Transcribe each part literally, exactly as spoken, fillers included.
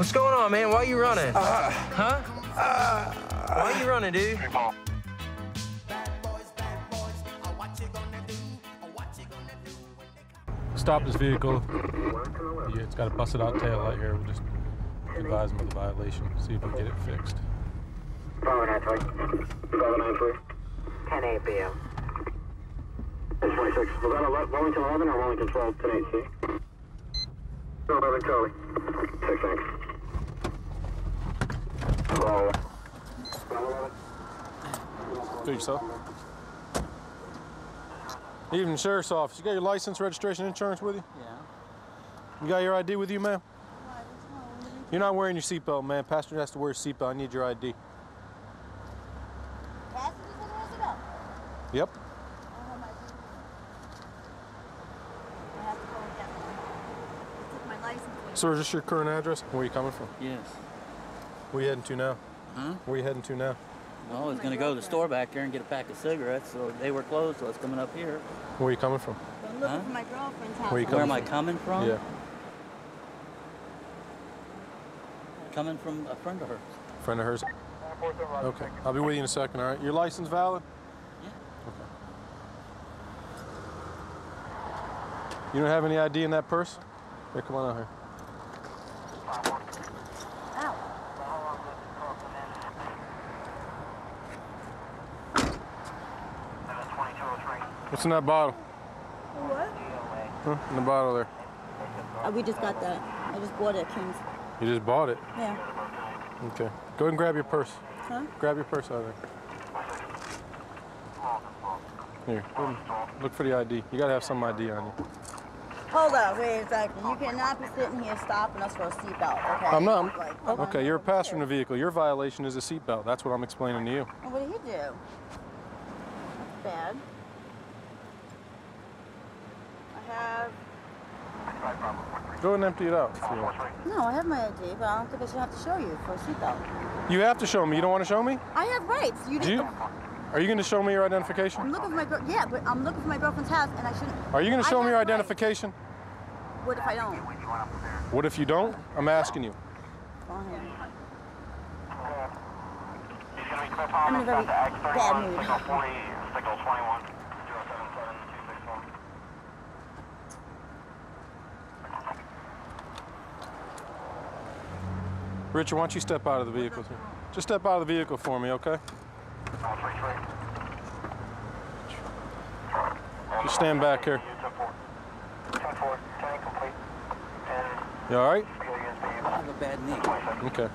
What's going on, man? Why are you running? Uh, huh? Uh, Why are you running, dude? Stop this vehicle. Yeah, it's got a busted out tail out here. We'll just advise him of the violation. See if we can get it fixed. ten eight B M. ten twenty-six. Was that a Wellington eleven or Wellington twelve? ten eight C. eleven Charlie. six X. Hello. Do yourself. Evening, Sheriff's Office. You got your license, registration, insurance with you? Yeah. You got your I D with you, ma'am? You're not wearing your seatbelt, man. Passenger has to wear a seatbelt. I need your I D. Passenger doesn't wear a seatbelt? Yep. I don't have my seatbelt. I have to go and get it. I took my license away. Sir, is this your current address? Where are you coming from? Yes. Where are you heading to now? Huh? Where are you heading to now? Well, I was going to go to the store back there and get a pack of cigarettes, so they were closed, so I was coming up here. Where are you coming from? I'm looking for my girlfriend's house. Where, you Where am I coming from? Yeah. Coming from a friend of hers. Friend of hers? Okay. I'll be with you in a second, all right? Your license valid? Yeah. Okay. You don't have any I D in that purse? Here, come on out here. Ow. What's in that bottle? What? Huh? In the bottle there. Oh, we just got that. I just bought it at King's. You just bought it? Yeah. Okay. Go ahead and grab your purse. Huh? Grab your purse out of there. Here. Look for the I D. You gotta have some I D on you. Hold on. Wait a second. You cannot be sitting here stopping us for a seatbelt, okay? I'm not. Like, okay. okay, you're a passenger in the vehicle. Your violation is a seatbelt. That's what I'm explaining to you. Well, what did he do? That's bad. Have... Go ahead and empty it out. No, I have my I D, but I don't think I should have to show you for a seatbelt. You have to show me. You don't want to show me? I have rights. You do. You... Are you going to show me your identification? I'm looking for my girl. Yeah, but I'm looking for my girlfriend's house, and I shouldn't. Are you going to show me your identification? Rights. What if I don't? What if you don't? I'm asking you. I'm in a very bad mood. signal forty, signal twenty-one. Richard, why don't you step out of the vehicle? Just step out of the vehicle for me, okay? Just stand back here. You all right? I have a bad knee. Okay.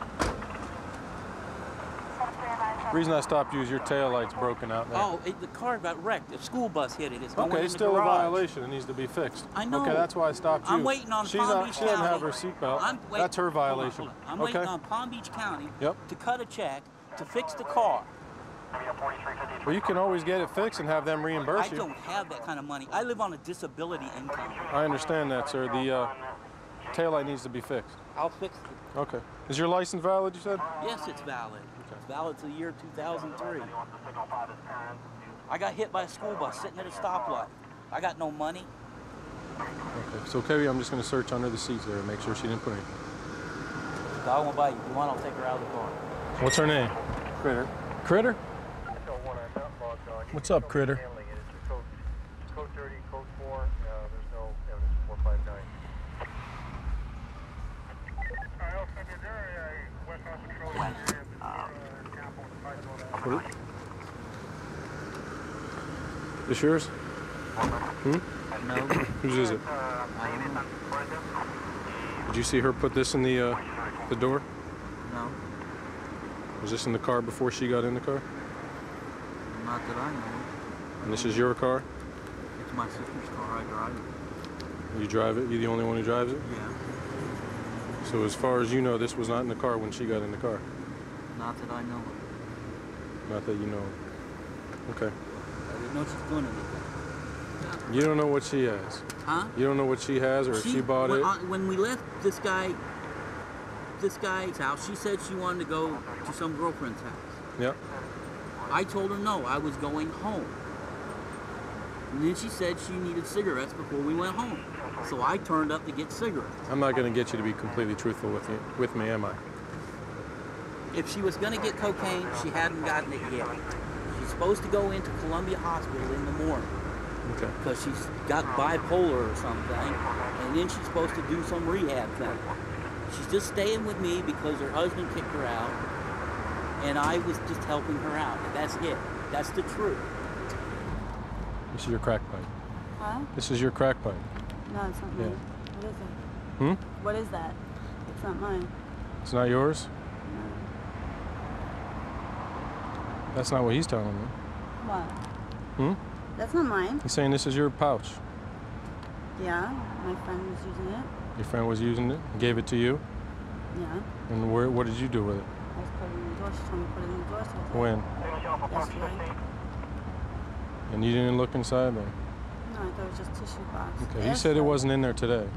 The reason I stopped you is your taillight's broken out there. Oh, it, the car got wrecked. A school bus hit it. It's okay, it's still a violation. It needs to be fixed. I know. Okay, that's why I stopped you. I'm waiting on She's Palm not, Beach She County. She didn't have her seatbelt. That's her violation. Hold on, hold on. I'm okay. waiting on Palm Beach County yep. to cut a check to fix the car. Well, you can always get it fixed and have them reimburse you. I don't have that kind of money. I live on a disability income. I understand that, sir. The uh, taillight needs to be fixed. I'll fix it. Okay. Is your license valid, you said? Yes, it's valid. It's valid to the year two thousand three. I got hit by a school bus sitting at a stoplight. I got no money. Okay, so Kevin, I'm just going to search under the seats there and make sure she didn't put anything. The dog won't bite you. If you want, I'll take her out of the car. What's her name? Critter. Critter? What's up, Critter? Is yours? Hmm? No. Whose is it? Did you see her put this in the uh, the door? No. Was this in the car before she got in the car? Not that I know. And this is your car? It's my sister's car. I drive it. You drive it? You the only one who drives it? Yeah. So as far as you know, this was not in the car when she got in the car? Not that I know of. Not that you know of. Okay. I didn't know she's doing anything. You don't know what she has? Huh? You don't know what she has or she, if she bought when, it? I, when we left this guy, this guy's house, she said she wanted to go to some girlfriend's house. Yep. I told her no, I was going home. And then she said she needed cigarettes before we went home. So I turned up to get cigarettes. I'm not going to get you to be completely truthful with you, with me, am I? If she was going to get cocaine, she hadn't gotten it yet. She's supposed to go into Columbia Hospital in the morning. Okay. Because she's got bipolar or something, and then she's supposed to do some rehab thing. She's just staying with me because her husband kicked her out, and I was just helping her out. That's it. That's the truth. This is your crack pipe. Huh? This is your crack pipe. No, it's not mine. Yeah. What is it? Hmm? What is that? It's not mine. It's not yours? No. That's not what he's telling me. What? Hmm? That's not mine. He's saying this is your pouch. Yeah, my friend was using it. Your friend was using it and gave it to you? Yeah. And where, what did you do with it? I was putting it in the door. She told me to put it in the door. So when? Yesterday. And you didn't look inside then? No, I thought it was just tissue box. Okay, he said it wasn't in there today.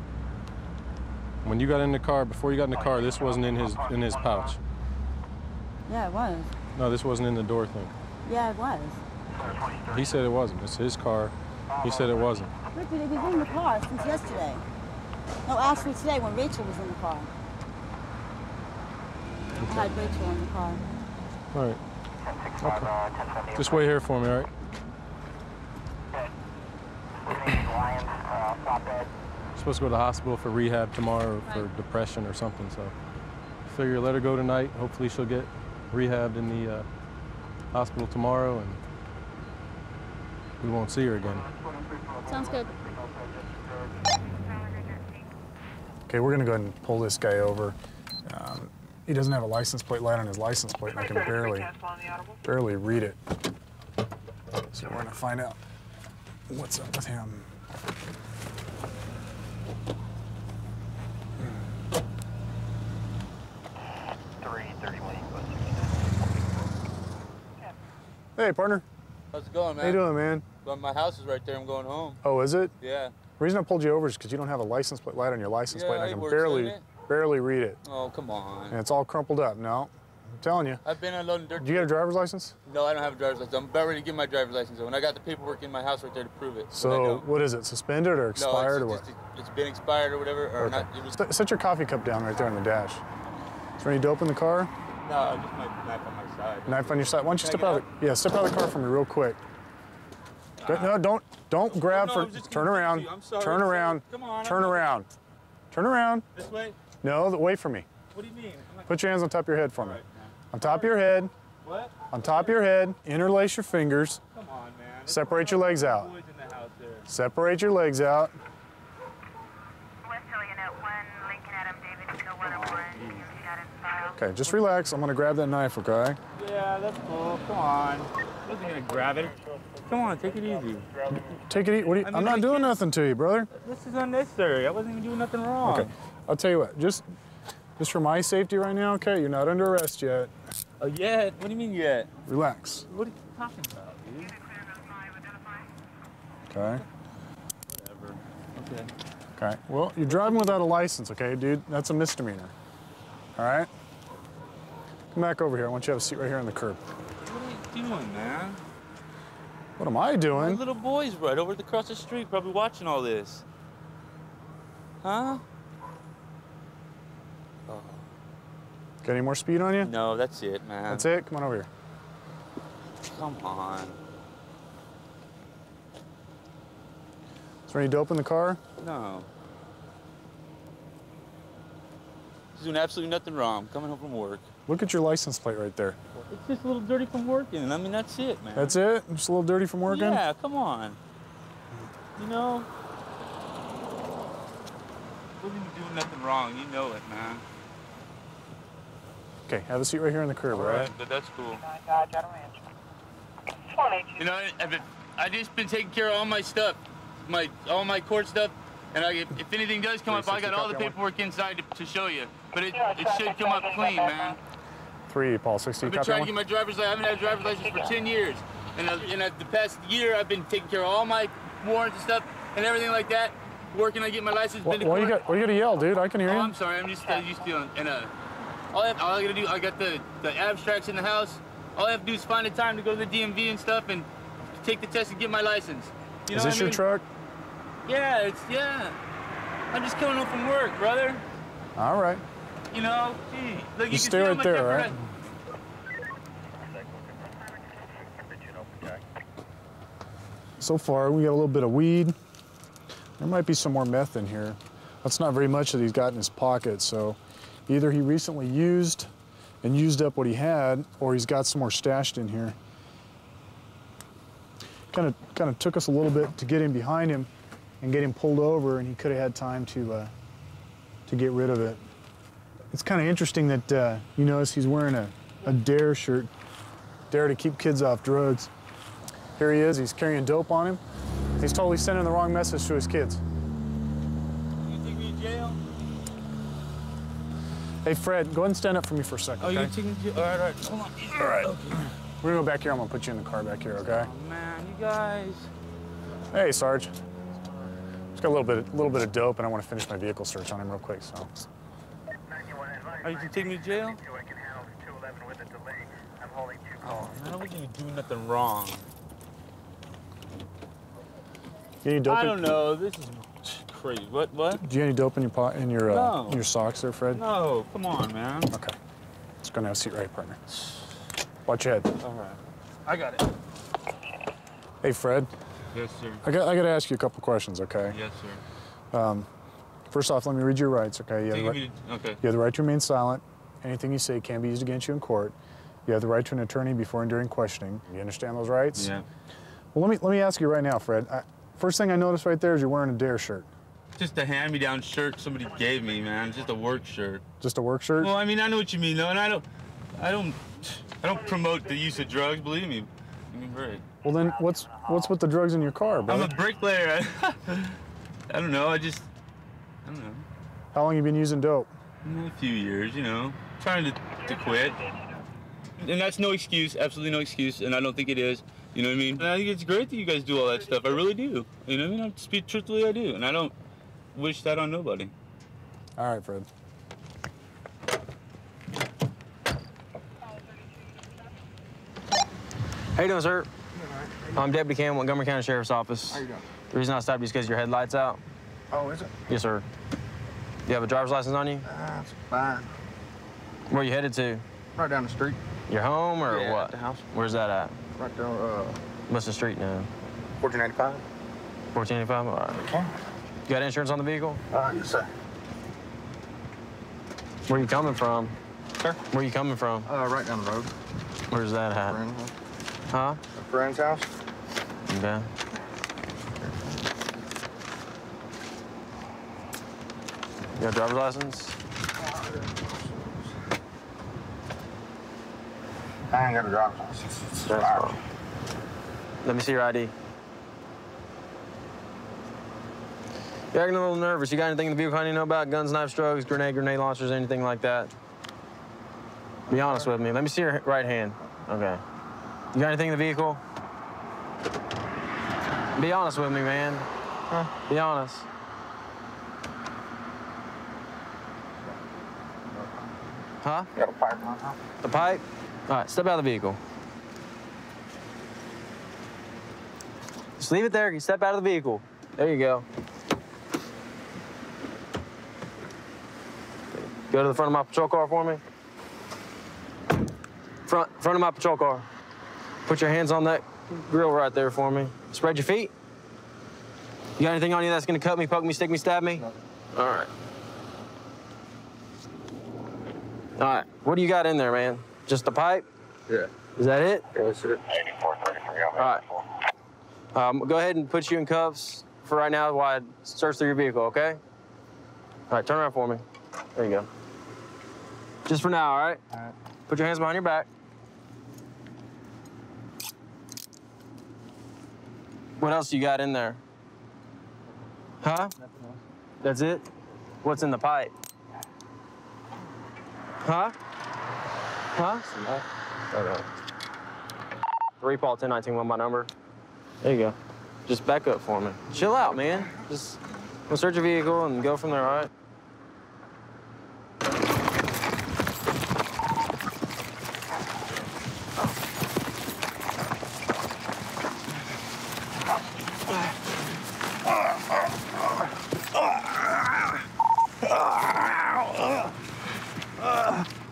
When you got in the car, before you got in the car, this wasn't in his in his pouch. Yeah, it was. No, this wasn't in the door thing. Yeah, it was. He said it wasn't. It's his car. He said it wasn't. Ricky, they've been in the car since yesterday. No, actually today when Rachel was in the car. Okay. I had Rachel in the car. All right. Okay. Just wait here for me, all right? I'm supposed to go to the hospital for rehab tomorrow for depression or something, so figure let her go tonight. Hopefully she'll get rehabbed in the uh, hospital tomorrow, and we won't see her again. Sounds good. Okay, we're gonna go ahead and pull this guy over. Um, he doesn't have a license plate light on his license plate, and I can barely, barely read it. So we're gonna find out what's up with him. Hey, partner. How's it going, man? How you doing, man? Well, my house is right there. I'm going home. Oh, is it? Yeah. The reason I pulled you over is because you don't have a license plate light on your license yeah, plate, and I can works, barely, barely read it. Oh, come on. And it's all crumpled up. No, I'm telling you. I've been unloading dirt. Do you get a driver's license? No, I don't have a driver's license. I'm about ready to get my driver's license, and I got the paperwork in my house right there to prove it. So what is it? Suspended or expired no, or what? Just, it's been expired or whatever. Or okay. not, it was... Set your coffee cup down right there on the dash. Is there any dope in the car? No, just my knife on my side. Knife on your side. Why don't you step out? Of, yeah, step out of the car for me real quick. Ah. No, don't, don't grab oh, no, for. Turn around. I'm sorry, turn I'm around. Come on, turn I'm around. Gonna... Turn around. This way. No, the way for me. What do you mean? Not... Put your hands on top of your head for me. Right, on top of your head. What? On top of your head. Interlace your fingers. Come on, man. Separate your legs out. In the house there. Separate your legs out. Okay, just relax. I'm gonna grab that knife, okay? Yeah, that's cool. Come on. I wasn't gonna grab it. Come on, take it easy. Take it easy. What do you, I mean, I'm not I doing nothing to you, brother. This is unnecessary. I wasn't even doing nothing wrong. Okay, I'll tell you what. Just, just for my safety right now, okay? You're not under arrest yet. Oh, yet? What do you mean yet? Relax. What are you talking about, dude? Okay. Whatever. Okay. Okay. Well, you're driving without a license, okay, dude? That's a misdemeanor. All right. Come back over here. I want you to have a seat right here on the curb. What are you doing, man? What am I doing? The little boy's right over across the street, probably watching all this. Huh? Oh. Got any more speed on you? No, that's it, man. That's it? Come on over here. Come on. Is there any dope in the car? No. He's doing absolutely nothing wrong. I'm coming home from work. Look at your license plate right there. It's just a little dirty from working. I mean, that's it, man. That's it? Just a little dirty from working? Yeah, come on. You know, we're gonna be doing nothing wrong. You know it, man. Okay, have a seat right here on the curb, all right? right? But that's cool. You know, I've, been, I've just been taking care of all my stuff, my all my court stuff. And I, if, if anything does come up, I got all the paperwork inside to, to show you. But it, it should come up clean, man. three, Paul, sixty. I've been trying to get my driver's license. I haven't had a driver's license for ten years. And, I, and I, the past year, I've been taking care of all my warrants and stuff and everything like that. Working on getting my license. Well, well, you got, well, you got to yell, dude. I can hear oh, you. I'm sorry. I'm just uh, used to and uh, all I, I got to do, I got the, the abstracts in the house. All I have to do is find the time to go to the D M V and stuff and take the test and get my license. You know is this I mean? Your truck? Yeah, it's, yeah. I'm just coming home from work, brother. All right. You know, gee, look, you, you can stay right there, right? So far, we got a little bit of weed. There might be some more meth in here. That's not very much that he's got in his pocket, so either he recently used and used up what he had, or he's got some more stashed in here. Kind of, kind of took us a little bit to get in behind him and get him pulled over, and he could have had time to, uh, to get rid of it. It's kind of interesting that uh, you notice he's wearing a, a D A R E shirt. D A R E to keep kids off drugs. Here he is, he's carrying dope on him. He's totally sending the wrong message to his kids. You take me to jail? Hey, Fred, go ahead and stand up for me for a second, oh, okay? Oh, you take me to jail? All right, all right, hold on. All right. Okay. We're gonna go back here, I'm gonna put you in the car back here, okay? Oh, man, you guys. Hey, Sarge. Just got a little bit, a little bit of dope, and I want to finish my vehicle search on him real quick, so. Are you gonna take me to jail? Oh, man, I don't think you do nothing wrong. Any dope I don't in? know. This is crazy. What? What? Do you have any dope in your pot, in your no. uh, in your socks, there, Fred? No. Come on, man. Okay. Let's go now. Seat right, partner. Watch your head. All right. I got it. Hey, Fred. Yes, sir. I got. I got to ask you a couple questions, okay? Yes, sir. Um, first off, let me read your rights, okay? You have the right, to, okay. You have the right to remain silent. Anything you say can be used against you in court. You have the right to an attorney before and during questioning. You understand those rights? Yeah. Well, let me let me ask you right now, Fred. I, First thing I noticed right there is you're wearing a D A R E shirt. Just a hand-me-down shirt somebody gave me, man. Just a work shirt. Just a work shirt? Well, I mean, I know what you mean, though, and I don't, I don't, I don't promote the use of drugs. Believe me. I mean, right. Well, then what's what's with the drugs in your car, bro? I'm a bricklayer. I, I don't know. I just, I don't know. How long have you been using dope? A few years, you know. Trying to to quit. And that's no excuse. Absolutely no excuse. And I don't think it is. You know what I mean? And I think it's great that you guys do all that stuff. I really do. You know what I mean? I'll speak truthfully, I do. And I don't wish that on nobody. All right, Fred. How you doing, sir? I'm Deputy Campbell, Montgomery County Sheriff's Office. How you doing? The reason I stopped you is because your headlight's out. Oh, is it? Yes, sir. You have a driver's license on you? Uh, it's fine. Where are you headed to? Right down the street. Your home or yeah, what? At the house. Where's that at? Right there, uh... What's the street now? fourteen eighty-five. fourteen eighty-five? All right. Okay. You got insurance on the vehicle? Uh, yes, sir. Where are you coming from? Sir? Where are you coming from? Uh, right down the road. Where's that at? Friend's. Huh? A friend's house. Okay. You got a driver's license? I ain't got a driver's license. That's fine. Let me see your I D. You're acting a little nervous. You got anything in the vehicle I need to know about? Guns, knives, drugs, grenade, grenade launchers, anything like that? Be honest with me. Let me see your right hand. Okay. You got anything in the vehicle? Be honest with me, man. Huh? Be honest. Huh? You got a pipe on, huh? The pipe? All right, step out of the vehicle. Just leave it there. You step out of the vehicle. There you go. Go to the front of my patrol car for me. Front, front of my patrol car. Put your hands on that grill right there for me. Spread your feet. You got anything on you that's gonna cut me, poke me, stick me, stab me? No. All right. All right. What do you got in there, man? Just the pipe? Yeah. Is that it? Yes, sir. eighty-four thirty-three. All right. Um, we'll go ahead and put you in cuffs for right now while I search through your vehicle, okay? All right, turn around for me. There you go. Just for now, all right? All right. Put your hands behind your back. What else you got in there? Huh? Nothing else. That's it? What's in the pipe? Huh? Huh? Oh, no. three Paul ten nineteen, one by number. There you go. Just back up for me. Chill out, man. Just we'll search your vehicle and go from there, all right?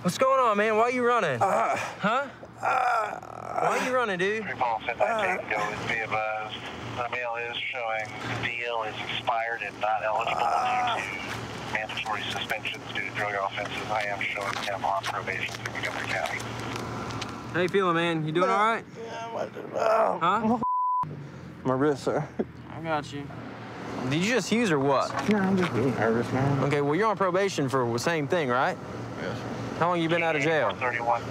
What's going on, man? Why are you running? Uh, huh? Uh, Why are you running, dude? Three balls in my tango is be advised. The mail is showing the deal is expired and not eligible uh, due to mandatory suspensions due to drug offenses. I am showing him on probation through Montgomery County. How you feeling, man? You doing no, all right? Yeah, what the hell? Huh? My wrist, sir. I got you. Did you just use or what? No, I'm just really nervous, man. Okay, well, you're on probation for the same thing, right? Yes, sir. How long you been out of jail? thirty-one.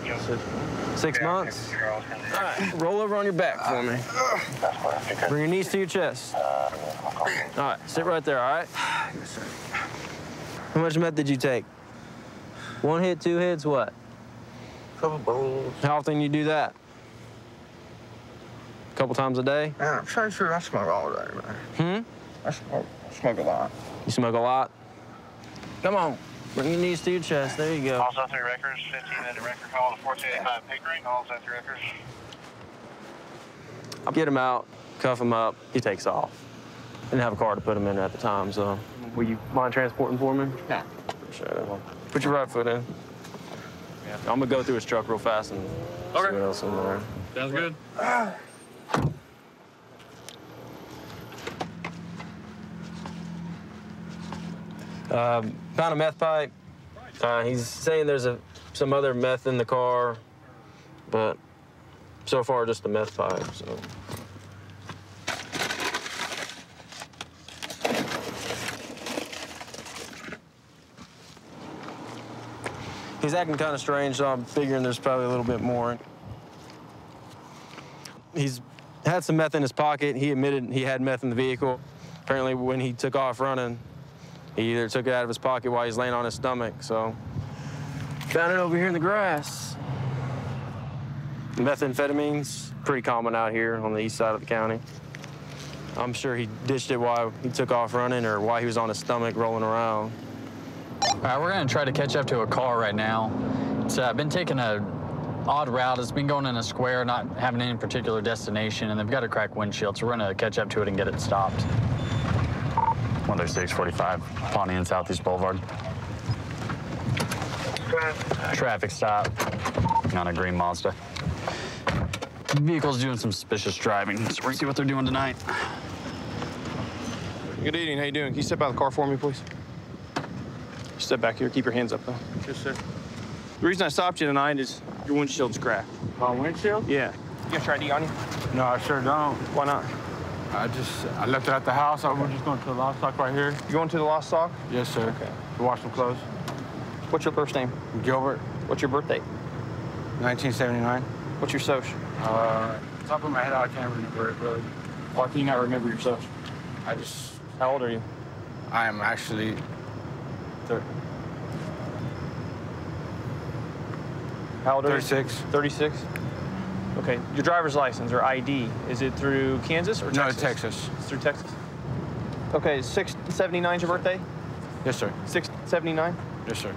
Six yeah, months? All right, roll over on your back for me. Uh, Bring your knees to your chest. Uh, all right, sit right there, all right? Yes, sir. How much meth did you take? One hit, two hits, what? A couple bowls. How often you do that? A couple times a day? Yeah, I'm pretty sure I smoke all day, man. Hmm? I smoke, I smoke a lot. You smoke a lot? Come on. Bring your knees to your chest. There you go. All South three records, fifteen minute record call to four two eight five Pickering. All South three records. I'll get him out, cuff him up. He takes off. Didn't have a car to put him in at the time, so. Will you mind transporting for me? Nah. Appreciate it. Put your right foot in. Yeah. I'm gonna go through his truck real fast and okay. see what else is in there. Sounds good. Uh. Uh, found a meth pipe. Uh, he's saying there's a, some other meth in the car, but so far just the meth pipe, so. He's acting kind of strange, so I'm figuring there's probably a little bit more. He's had some meth in his pocket. He admitted he had meth in the vehicle. Apparently when he took off running, he either took it out of his pocket while he's laying on his stomach, so. Found it over here in the grass. Methamphetamine's pretty common out here on the east side of the county. I'm sure he ditched it while he took off running or while he was on his stomach rolling around. All right, we're gonna try to catch up to a car right now. It's uh, been taking a odd route. It's been going in a square, not having any particular destination, and they've got a cracked windshield, so we're gonna catch up to it and get it stopped. one thirty-six forty-five, Pawnee and Southeast Boulevard. Traffic stop on a green Mazda. Vehicle's doing some suspicious driving, so we're gonna see what they're doing tonight. Good evening, how you doing? Can you step out of the car for me, please? Step back here, keep your hands up, though. Yes, sir. The reason I stopped you tonight is your windshield's cracked. My windshield? Yeah. You got your I D on you? No, I sure don't. Why not? I just, I left it at the house. I okay. was just going to the livestock right here. You going to the livestock? Yes, sir. Okay. To wash some clothes. What's your first name? Gilbert. What's your birthday? nineteen seventy-nine. What's your social? Uh, top of my head, I can't remember it, really. Why can you not remember your social? I just... How old are you? I am actually... thirty. How old are you? thirty-six. thirty-six? Okay, your driver's license or I D, is it through Kansas or Texas? No, Texas. It's through Texas. Okay, six seventy-nine is your birthday? Yes, sir. six seventy-nine? Yes, sir.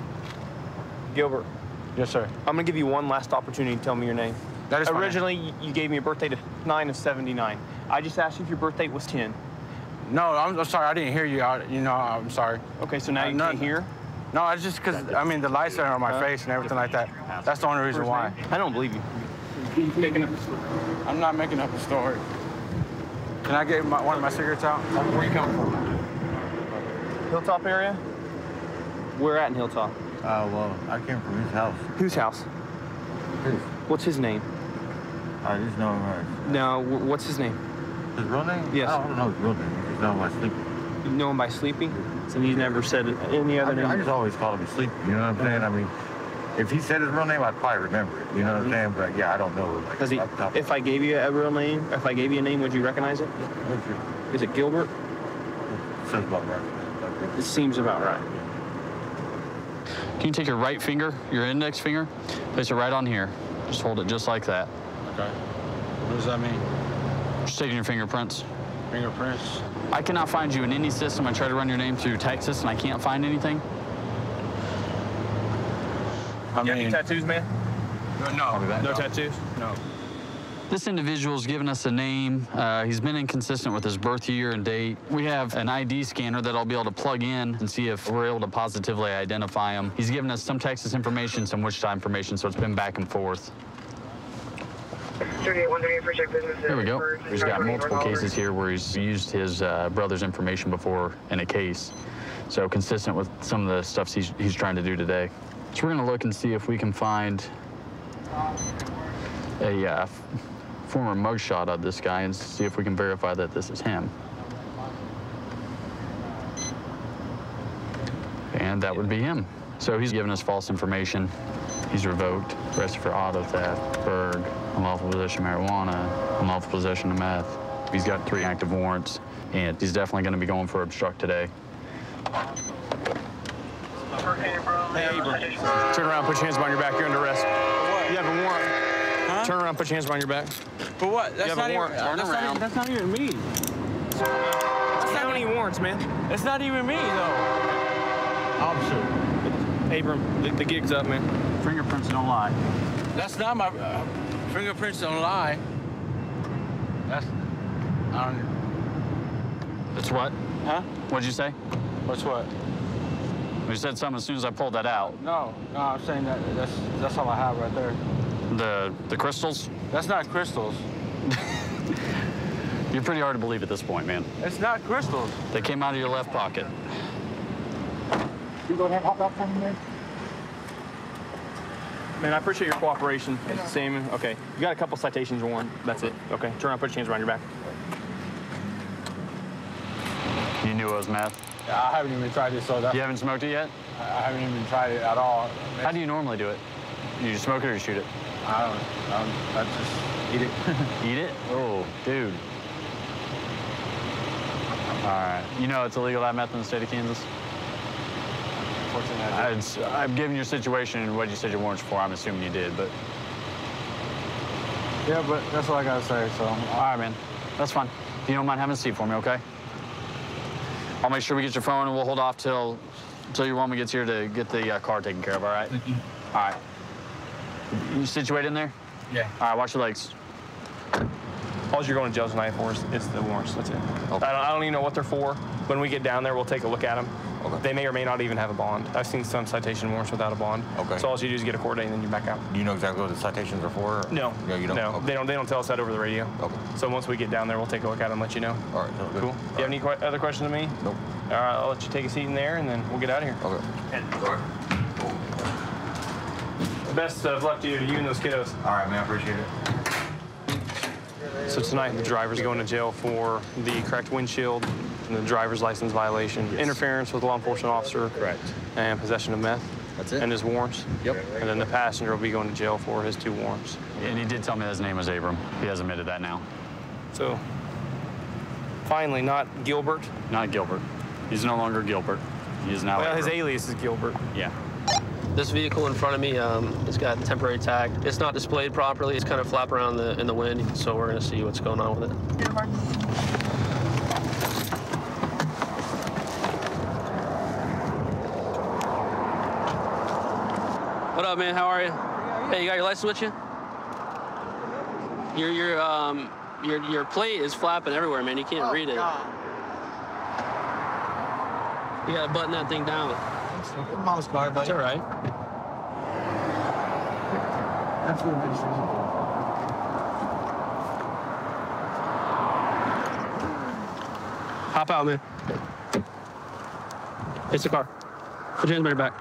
Gilbert? Yes, sir. I'm gonna give you one last opportunity to tell me your name. That is Originally, fine. you gave me a birthday to nine of seventy-nine. I just asked you if your birthday was ten. No, I'm, I'm sorry, I didn't hear you. I, you know, I'm sorry. Okay, so now uh, you no, can't hear? No, it's just because, I mean, the lights are on my uh, face and everything like that. That's the only reason why. Name? I don't believe you. He's making up a story. I'm not making up a story. Can I get my, one of my cigarettes out? Where are you coming from? Hilltop area? Where at in Hilltop? Oh, uh, well, I came from his house. Whose house? His. What's his name? I just know him right. No, what's his name? His real name? Yes. I don't know his real name. I just know him by Sleepy. You know him by Sleepy? So he's never said any other I mean, name? I just always call him Sleepy, you know what I'm saying? I mean. If he said his real name, I'd probably remember it. You know what I'm saying? But yeah, I don't know. Like, Does he, if I gave you a real name, if I gave you a name, would you recognize it? Sure. Is it Gilbert? It sounds about right. It seems about right. Can you take your right finger, your index finger, place it right on here. Just hold it just like that. Okay. What does that mean? Just taking your fingerprints. Fingerprints? I cannot find you in any system. I try to run your name through Texas, and I can't find anything. I mean, you have any tattoos, man? No, no, no tattoos? No. This individual's given us a name. Uh, he's been inconsistent with his birth year and date. We have an I D scanner that I'll be able to plug in and see if we're able to positively identify him. He's given us some Texas information, some Wichita information, so it's been back and forth. There we go. He's got multiple cases here where he's used his uh, brother's information before in a case. So consistent with some of the stuff he's, he's trying to do today. So we're going to look and see if we can find a uh, former mugshot of this guy and see if we can verify that this is him. And that would be him. So he's given us false information. He's revoked, arrested for auto theft, burg, unlawful possession of marijuana, unlawful possession of meth. He's got three active warrants, and he's definitely going to be going for obstruct today. Hey, Abram. Turn around, put your hands behind your back. You're under arrest. You have a warrant. Huh? Turn around, put your hands behind your back. For what? That's you have not a warrant. Even, Turn that's around. Not, that's not even me. That's not county even, warrants, man. That's not even me, though. Officer. Abram, the, the gig's up, man. Fingerprints don't lie. That's not my... Uh, fingerprints don't lie. That's... I don't... That's what? Huh? What'd you say? What's what? You said something as soon as I pulled that out. No, no, I'm saying that that's that's all I have right there. The the crystals? That's not crystals. You're pretty hard to believe at this point, man. It's not crystals. They came out of your left pocket. You go ahead and hop out for me, man. Man, I appreciate your cooperation. Yeah. Same. Okay. You got a couple citations, Warren. That's it. Okay. Turn around, put your hands around your back. You knew it was meth. I haven't even tried it, so that... You haven't smoked it yet? I haven't even tried it at all. How do you normally do it? You smoke it or you shoot it? I don't... I, I just eat it. Eat it? Oh, dude. All right. You know it's illegal to have meth in the state of Kansas? Unfortunately, I did. I've given your situation and what you said your warrants for. I'm assuming you did, but... Yeah, but that's what I got to say, so... All right, man. That's fine. If you don't mind having a seat for me, okay? I'll make sure we get your phone, and we'll hold off till, till your woman gets here to get the uh, car taken care of, all right? Thank you. All right. You situated in there? Yeah. All right, watch your legs. All you're going to jail tonight for is it's the warrants. That's it. Okay. I, don't, I don't even know what they're for. When we get down there, we'll take a look at them. Okay. They may or may not even have a bond. I've seen some citation warrants without a bond. Okay. So all you do is get a court date, and then you back out. Do you know exactly what the citations are for? Or? No. No, you don't? No. Okay. They don't, they don't tell us that over the radio. Okay. So once we get down there, we'll take a look at them and let you know. All right. Cool. Good. You all have right. any qu other questions of me? Nope. All right, I'll let you take a seat in there, and then we'll get out of here. Okay. And, all right. Best of luck to you, to you and those kiddos. All right, man. I appreciate it. So tonight, the driver's going to jail for the cracked windshield and the driver's license violation, yes. Interference with a law enforcement officer, correct, and possession of meth. That's it. And his warrants. Yep. And then the passenger will be going to jail for his two warrants. And he did tell me that his name was Abram. He has admitted that now. So finally, not Gilbert. Not Gilbert. He's no longer Gilbert. He is now. Well, Abram. His alias is Gilbert. Yeah. This vehicle in front of me, um, it's got a temporary tag. It's not displayed properly. It's kind of flap around the, in the wind, so we're going to see what's going on with it. What up, man? How are you? Hey, you got your license with you? Your your um your your plate is flapping everywhere, man. You can't oh, read it. God. You got to button that thing down. Mom's car, buddy. It's all right. That's what it is. Hop out, man. It's the car. Put your hands behind your back.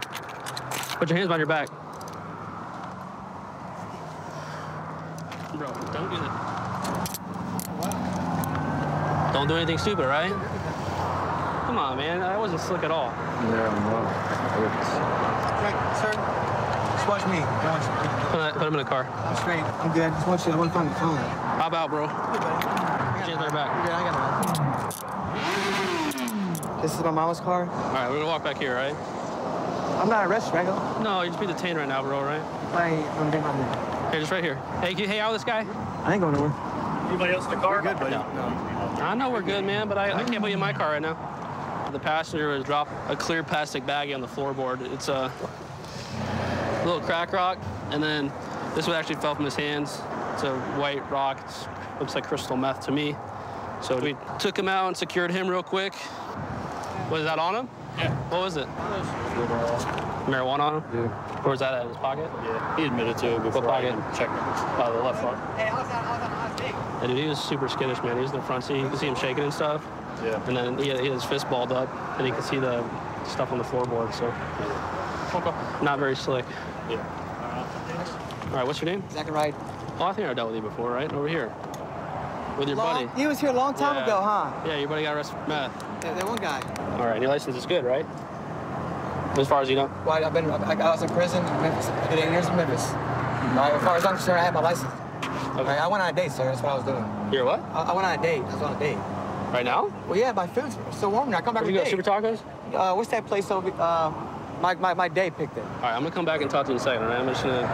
Put your hands behind your back. Bro, don't do that. Don't do anything stupid, right? Come on, man. I wasn't slick at all. Yeah, I'm sir, just watch me. Watch. Put him in the car. I'm straight. I'm good. Just watch you. I want to find the phone. Hop out, bro. Hey, buddy. Back. Yeah, I got him. This is my mama's car. All right, we're going to walk back here, right? I'm not arrested, right? Now. No, you're just being detained right now, bro, right? I, I'm doing my Hey, just right here. Hey, can you hang out with this guy? I ain't going nowhere. Anybody else in the car? We're good, buddy. No. No. I know we're good, man, but I, I can't put you in my car right now. The passenger would drop a clear plastic baggie on the floorboard. It's a little crack rock, and then this would actually fell from his hands. It's a white rock. It looks like crystal meth to me. So we took him out and secured him real quick. Was that on him? Yeah. What was it? Marijuana on him? Yeah. Or was that at his pocket? Yeah. He admitted to it before. What pocket? I checked him. Uh, the left front. Hey, how's that? How's that? How's that? And dude, he was super skittish, man. He was in the front seat. You could see him shaking and stuff. Yeah. And then he had, he had his fist balled up, and he could see the stuff on the floorboard. So, yeah. Not very slick. Yeah. All right. What's your name? Zach and Wright. Oh, I think I dealt with you before, right? Over here. With your long, buddy. He was here a long time yeah. ago, huh? Yeah, your buddy got arrested for meth. Yeah, that one guy. All right, your license is good, right? As far as you know? Well, I've been, I, I was in prison in Memphis. I did eight years in Memphis. Mm-hmm. Right, as far as I'm concerned, I have my license. Okay. Right, I went on a date, sir. That's what I was doing. You're what? I, I went on a date. I was on a date. Right now? Well, yeah, my food's still warm now. I come back. Did you go to Super Tacos? Uh, what's that place over? Uh, my my my day picked it. All right, I'm gonna come back and talk to you in a second. All right, I'm just gonna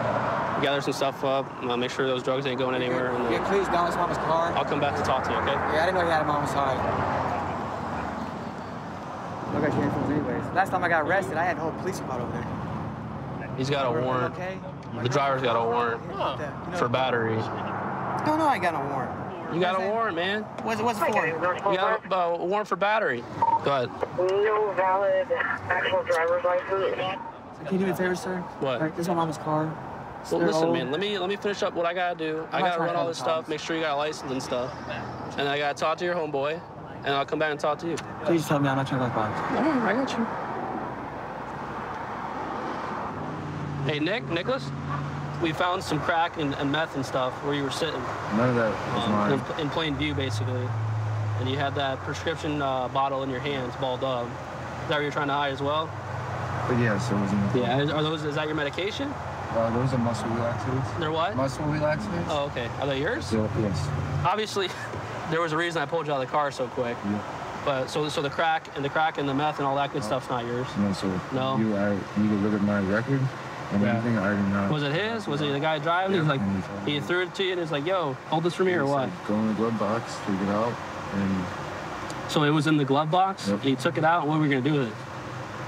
gather some stuff up, uh, make sure those drugs ain't going anywhere. Yeah, and, uh, yeah, please don't. It's Mama's car. I'll come back to talk to you, okay? Yeah, I didn't know you had a Mama's car. Look at your influence anyways. Last time I got arrested, I had a whole police squad over there. He's got a warrant. Okay? The driver's got a warrant huh. for battery. No, no, I got a warrant. You got a warrant, man. What's, what's it for? You got a uh, warrant for battery. Go ahead. No valid actual driver's license. So can you do me a favor, sir? What? Right, this is my Mama's car. Well, listen, old. man, let me let me finish up what I gotta do. I gotta run all this stuff, make sure you got a license and stuff. And I gotta talk to your homeboy, and I'll come back and talk to you. Please tell me I'm not trying to like bombs. No, I got you. Hey, Nick, Nicholas, we found some crack and, and meth and stuff where you were sitting. None of that was um, mine. In, in plain view, basically. And you had that prescription uh, bottle in your hands, balled up. Is that what you're trying to hide as well? But yes, it was in the Yeah, are those, is that your medication? Uh, those are muscle relaxants. They're what? Muscle relaxants. Oh, okay. Are they yours? Yeah, yes. Obviously, there was a reason I pulled you out of the car so quick. Yeah. But so, so the crack and the crack and the meth and all that good uh, stuff's not yours. No, sir. No. You, I, you delivered my record and yeah. anything I did not. Was it his? Was it the guy driving? Yeah. He was like, he threw it to you and he's like, "Yo, hold this for me or what?" Like, go in the glove box, take it out, and. So it was in the glove box. Yep. And he took it out. What were we gonna do with it?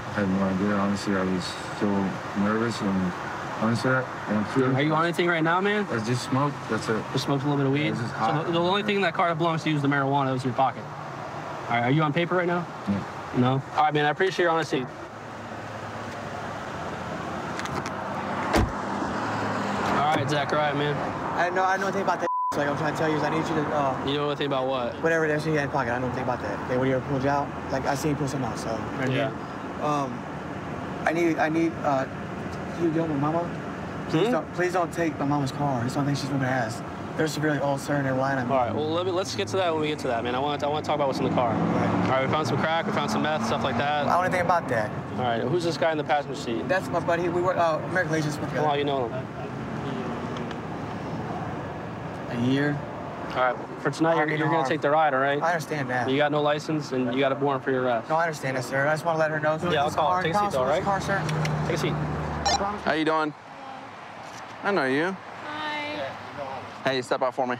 I had no idea. Honestly, I was so nervous and. Honestly, are you on anything right now, man? I just smoked, that's it. Just smoked a little bit of weed? Yeah, so the, the only thing in that car that belongs to you is the marijuana that was in your pocket. All right, are you on paper right now? Yeah. No? All right, man, I appreciate your honesty. All right, Zach, all right, man. I know, I know anything about that. So like I'm trying to tell you is I need you to... Uh, you know anything about what? Whatever it is you got in your pocket, I know anything about that. Okay, when you ever pulled you out, like I seen you pull something out, so... Right yeah. Here. Um, I need, I need, uh... You deal with Mama? Please, hmm? don't, please don't take my Mama's car. It's the only thing she's going to ask. They're severely ulcerated and they're lying on me. All right, well, let me, let's get to that when we get to that, man. I want to, I want to talk about what's in the car. All right. All right, we found some crack, we found some meth, stuff like that. I don't know anything about that. All right, who's this guy in the passenger seat? That's my buddy. We were uh, American Legion. How long you know him? A year. All right, for tonight, you're, you're going to take the ride, all right? I understand that. You got no license, and you got a warrant for your arrest. No, I understand that, sir. I just want to let her know. Yeah, I'll call her. Take a seat, though, all right? Car, sir. Take a seat. How you doing? I know you. Hi. Hey, step out for me.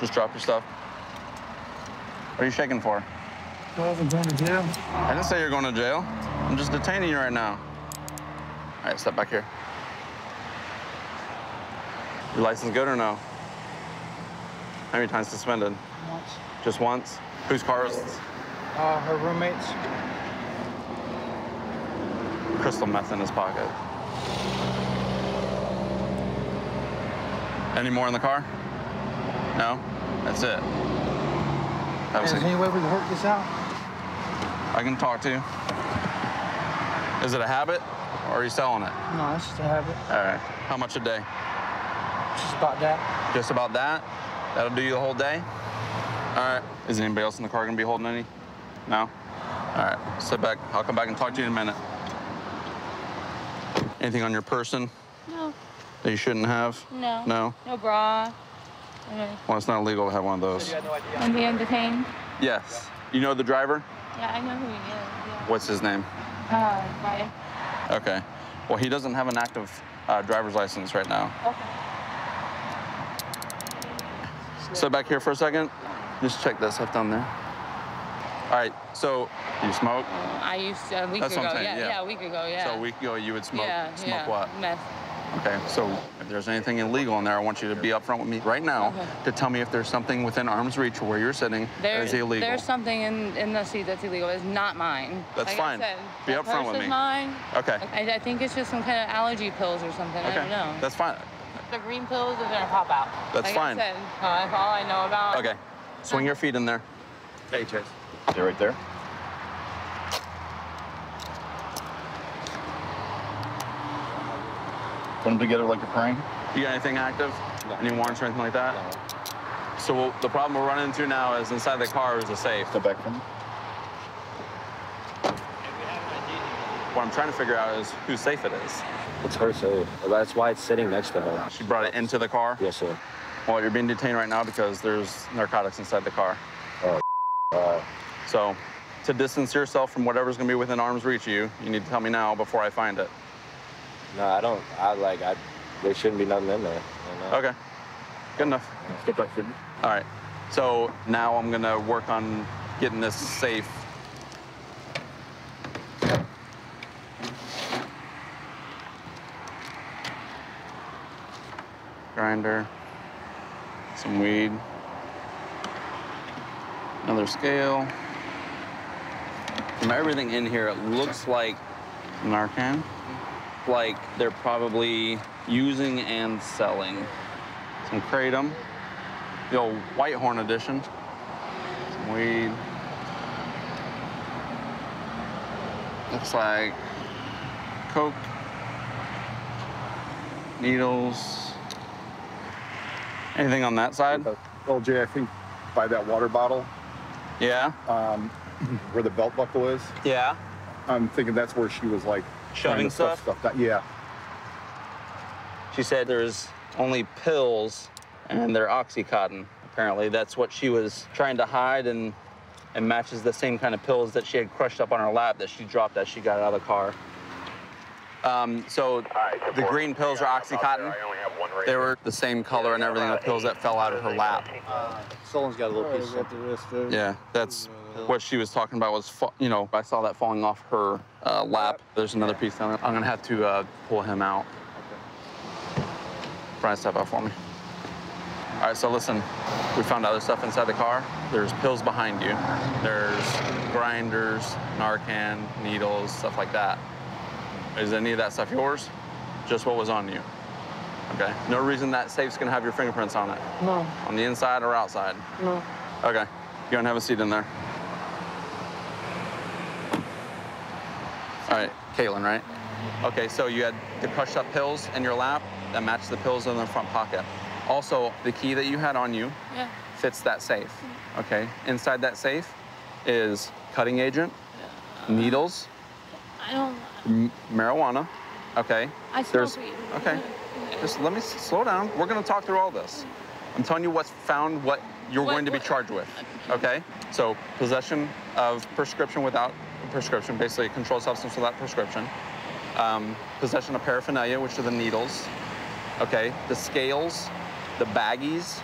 Just drop your stuff. What are you shaking for? I wasn't going to jail. I didn't say you're going to jail. I'm just detaining you right now. All right, step back here. Your license good or no? How many times suspended? Once. Just once? Whose car is this? Uh, her roommate's. Crystal meth in his pocket. Any more in the car? No? That's it. That was hey, is there any way we can work this out? I can talk to you. Is it a habit, or are you selling it? No, it's just a habit. All right. How much a day? Just about that. Just about that? That'll do you the whole day? All right. Is anybody else in the car going to be holding any? No? All right. Sit back. I'll come back and talk to you in a minute. Anything on your person? No. That you shouldn't have? No. No? No bra. Okay. Well, it's not illegal to have one of those. I'm being detained? Yes. You know the driver? Yeah, I know who he is. Yeah. What's his name? Uh, Wyatt. Okay. Well, he doesn't have an active uh, driver's license right now. Okay. Sit back here for a second. Just check that stuff down there. All right, so you smoke? I used to, a week That's ago, yeah, yeah. yeah, a week ago, yeah. So a week ago, you would smoke, yeah, smoke yeah. what? Meth. Okay, so if there's anything illegal in there, I want you to be upfront with me right now okay. to tell me if there's something within arm's reach where you're sitting there, that is illegal. There's something in, in the seat that's illegal. It's not mine. That's like fine. I said, be upfront with me. It's mine. Okay. I, I think it's just some kind of allergy pills or something. Okay. I don't know. That's fine. The green pills are gonna pop out. That's like fine. I said, oh, that's all I know about. Okay. Swing your feet in there. Hey, Chase. They're right there. Put them together like you're praying. You got anything active? No. Any warrants or anything like that? No. So we'll, the problem we're running into now is inside the car is a safe. The back from. What I'm trying to figure out is whose safe it is. It's her safe. That's why it's sitting next to her. She brought it into the car? Yes, sir. Well, you're being detained right now because there's narcotics inside the car. Oh, uh, So, to distance yourself from whatever's gonna be within arm's reach of you, you need to tell me now before I find it. No, I don't, I like, I, there shouldn't be nothing in there. Okay, good enough. All right, so now I'm gonna work on getting this safe. Grinder, some weed, another scale. From everything in here, it looks like Narcan. Like they're probably using and selling. Some Kratom, the old White Horn edition. Some weed. Looks like coke, needles. Anything on that side? Well, Jay, I think by that water bottle. Yeah. Um, where the belt buckle is. Yeah. I'm thinking that's where she was like shoving stuff? stuff that, yeah. She said there's only pills and they're OxyContin, apparently. That's what she was trying to hide and, and matches the same kind of pills that she had crushed up on her lap that she dropped as she got out of the car. Um, so right, the green pills are OxyContin. Right they were the same color and everything, the pills that fell out of her lap. Uh, someone's got a little piece of something. Yeah, that's what she was talking about was, you know, I saw that falling off her uh, lap. There's another yeah. piece down there. I'm gonna have to uh, pull him out. Okay. Brian, step out for me. All right, so listen, we found other stuff inside the car. There's pills behind you. There's grinders, Narcan, needles, stuff like that. Is any of that stuff yours? Just what was on you. Okay. No reason that safe's gonna have your fingerprints on it. No. On the inside or outside? No. Okay. Go and have a seat in there. All right, Caitlin, right? Okay, so you had the crushed up pills in your lap that matched the pills in the front pocket. Also, the key that you had on you yeah. fits that safe, okay? Inside that safe is cutting agent, uh, needles. I don't... Marijuana, okay? I smoke weed. Okay, just let me slow down. We're gonna talk through all this. I'm telling you what's found, what you're what, going to what? be charged with, okay? So, possession of prescription without prescription, basically a controlled substance without prescription. Um, possession of paraphernalia, which are the needles, okay? The scales, the baggies,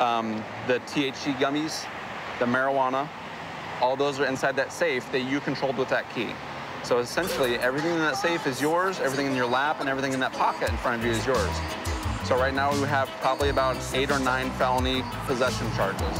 um, the T H C gummies, the marijuana, all those are inside that safe that you controlled with that key. So essentially, everything in that safe is yours, everything in your lap, and everything in that pocket in front of you is yours. So right now, we have probably about eight or nine felony possession charges.